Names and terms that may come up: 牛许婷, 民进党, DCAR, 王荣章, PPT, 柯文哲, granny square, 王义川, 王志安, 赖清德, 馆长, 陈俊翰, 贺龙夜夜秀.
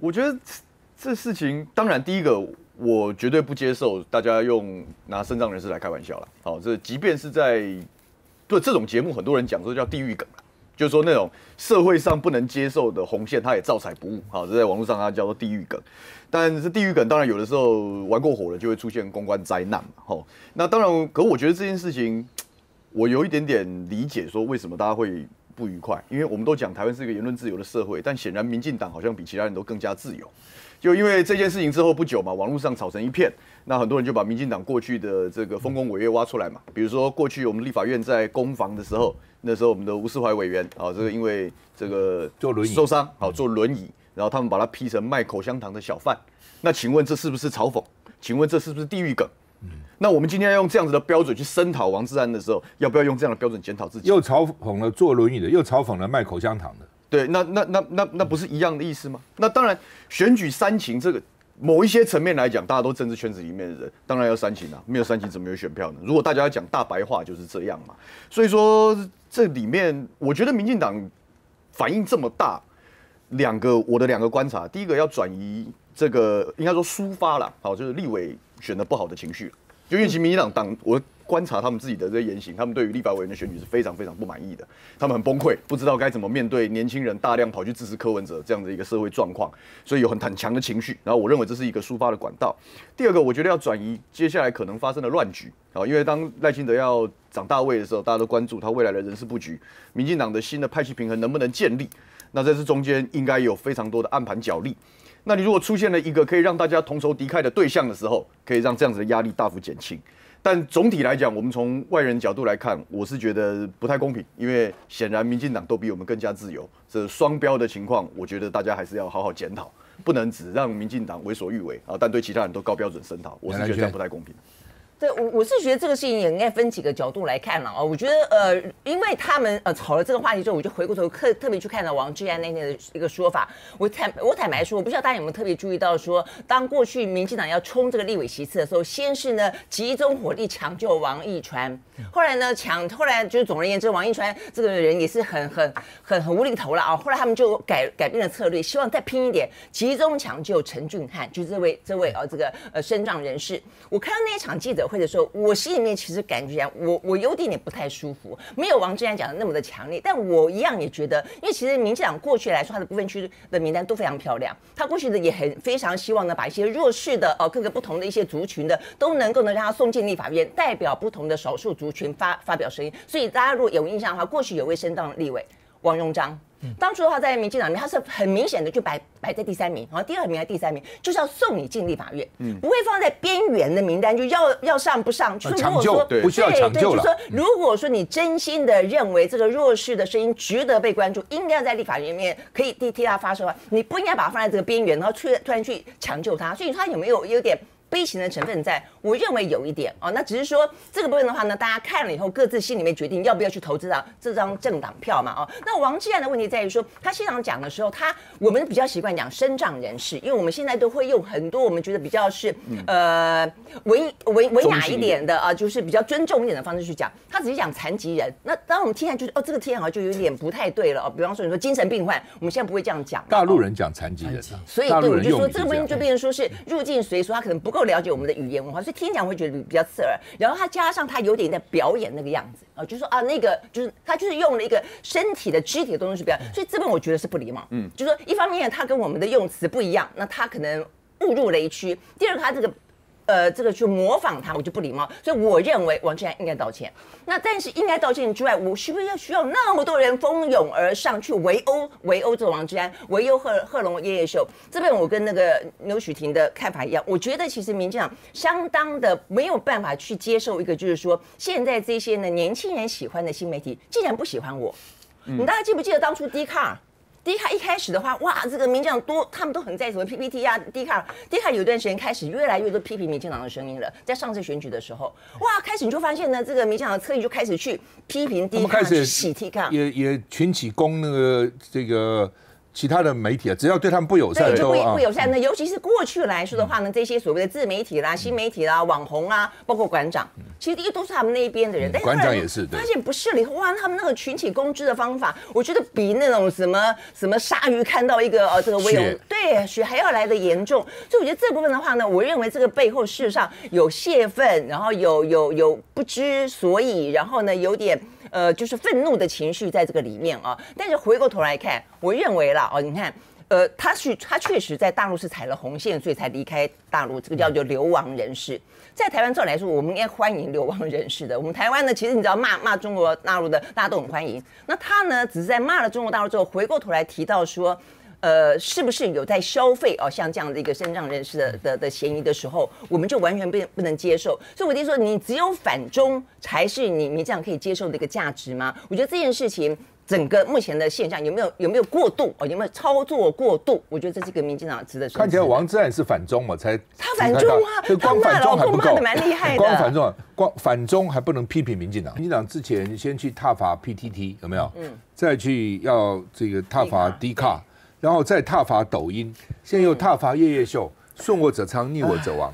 我觉得这事情，当然第一个我绝对不接受大家用拿身障人士来开玩笑了。好、哦，这即便是在对这种节目，很多人讲说叫地狱梗啦，就是说那种社会上不能接受的红线，他也照踩不误。好、哦，这在网络上它叫做地狱梗。但是地狱梗当然有的时候玩过火了，就会出现公关灾难嘛。哦，那当然，可我觉得这件事情，我有一点点理解，说为什么大家会不愉快，因为我们都讲台湾是一个言论自由的社会，但显然民进党好像比其他人都更加自由。就因为这件事情之后不久嘛，网络上吵成一片，那很多人就把民进党过去的这个丰功伟业挖出来嘛。比如说过去我们立法院在攻防的时候，那时候我们的吴思怀委员啊，这个因为这个受伤，好坐轮椅，然后他们把他批成卖口香糖的小贩。那请问这是不是嘲讽？请问这是不是地狱梗？那我们今天要用这样子的标准去声讨王志安的时候，要不要用这样的标准检讨自己？又嘲讽了坐轮椅的，又嘲讽了卖口香糖的。对，那不是一样的意思吗？那当然，选举煽情这个，某一些层面来讲，大家都政治圈子里面的人，当然要煽情啊，没有煽情怎么有选票呢？如果大家要讲大白话，就是这样嘛。所以说，这里面我觉得民进党反应这么大，我的两个观察，第一个要转移这个应该说抒发啦，好，就是立委选得不好的情绪。就因为其实民进党，我观察他们自己的这些言行，他们对于立法委员的选举是非常非常不满意的，他们很崩溃，不知道该怎么面对年轻人大量跑去支持柯文哲这样的一个社会状况，所以有很强的情绪。然后我认为这是一个抒发的管道。第二个，我觉得要转移接下来可能发生的乱局啊，因为当赖清德要长大位的时候，大家都关注他未来的人事布局，民进党的新的派系平衡能不能建立？那在这中间应该有非常多的暗盘角力。那你如果出现了一个可以让大家同仇敌忾的对象的时候，可以让这样子的压力大幅减轻。但总体来讲，我们从外人角度来看，我是觉得不太公平，因为显然民进党都比我们更加自由。这双标的情况，我觉得大家还是要好好检讨，不能只让民进党为所欲为啊，但对其他人都高标准声讨，我是觉得这样不太公平。对，我是觉得这个事情也应该分几个角度来看了啊。我觉得因为他们吵了这个话题之后，我就回过头特别去看了王志安那天的一个说法。我坦白说，我不知道大家有没有特别注意到说，当过去民进党要冲这个立委席次的时候，先是呢集中火力抢救王义川，后来就是总而言之，王义川这个人也是很无厘头了啊。后来他们就改变了策略，希望再拼一点，集中抢救陈俊翰，就是这位啊这个身障人士。我看到那一场记者会的时候，我心里面其实感觉我有点不太舒服，没有王志安讲的那么的强烈，但我一样也觉得，因为其实民进党过去来说，他的不分区的名单都非常漂亮，他过去的也非常希望呢，把一些弱势的各个不同的一些族群的都能够呢让他送进立法院，代表不同的少数族群发表声音。所以大家如果有印象的话，过去有位身障立委王荣章。当初的话，在民进党里面，他是很明显的就摆在第三名，然后第二名还是第三名，就是要送你进立法院，不会放在边缘的名单，就要上不上。就是如果说对，不需要抢救了。就是说，如果说你真心的认为这个弱势的声音值得被关注，应该在立法院里面可以替他发声的话，你不应该把它放在这个边缘，然后突然去抢救他。所以他有没有有点悲情的成分在？我认为有一点哦。那只是说这个部分的话呢，大家看了以后各自心里面决定要不要去投这张政党票嘛哦。那王志安的问题在于说，他现场讲的时候，我们比较习惯讲身障人士，因为我们现在都会用很多我们觉得比较是文雅一点的啊，就是比较尊重一点的方式去讲。他只是讲残疾人，那当我们听起来就是哦，这个听起来好像就有点不太对了哦。比方说你说精神病患，我们现在不会这样讲。大陆人讲残疾人，所以对我就说这个部分就变成说是入境随俗，他可能不够了解我们的语言文化，所以听讲会觉得比较刺耳。然后他加上他有点在表演那个样子啊，就是说啊，那个就是他就是用了一个身体的肢体的东西去表演，所以这边我觉得是不礼貌。就是说一方面他跟我们的用词不一样，那他可能误入雷区；第二个他这个去模仿他，我就不礼貌。所以我认为王志安应该道歉。那但是应该道歉之外，我是不是要需要那么多人蜂拥而上去围殴这王志安，围殴贺龙夜夜秀？这边我跟那个牛许婷的看法一样，我觉得其实民进党相当的没有办法去接受一个，就是说现在这些呢年轻人喜欢的新媒体，竟然不喜欢我。你大家记不记得当初 DCAR？DCAR 一开始的话，哇，这个民进党他们都很在什么 PPT 啊 ，DCAR 有段时间开始越来越多批评民进党的声音了。在上次选举的时候，哇，开始你就发现呢，这个民进党的侧翼就开始去批评 DCAR， 去洗 DCAR， 也群起攻那个这个其他的媒体啊，只要对他们不友善，不友善的，尤其是过去来说的话呢，这些所谓的自媒体啦、新媒体啦、网红啊，包括馆长，其实都是他们那边的人。馆长也是，发现不是了以后，哇，他们那个群体公知的方法，我觉得比那种什么鲨鱼看到一个这个微龙对血还要来的严重。所以我觉得这部分的话呢，我认为这个背后事实上有泄愤，然后有不知所以，然后呢有点。就是愤怒的情绪在这个里面啊，但是回过头来看，我认为啦，哦，你看，他确实在大陆是踩了红线，所以才离开大陆，这个叫做流亡人士。在台湾照理来说，我们应该欢迎流亡人士的。我们台湾呢，其实你知道骂中国大陆的，大家都很欢迎。那他呢，只是在骂了中国大陆之后，回过头来提到说。是不是有在消费哦？像这样的一个身障人士的嫌疑的时候，我们就完全不能接受。所以我就说，你只有反中才是你这样可以接受的一个价值吗？我觉得这件事情整个目前的现象有没有过度哦？有没有操作过度？我觉得这是一个民进党值得深思的。看起来王志安是反中嘛，他反中啊，他骂老共骂的蛮厉害的，光反中还不能批评民进党。民进党之前先去挞伐 PTT 有没有？嗯，再去要这个挞伐 DCAR。然后再挞伐抖音，现在又挞伐夜夜秀，顺我者昌，逆我者亡。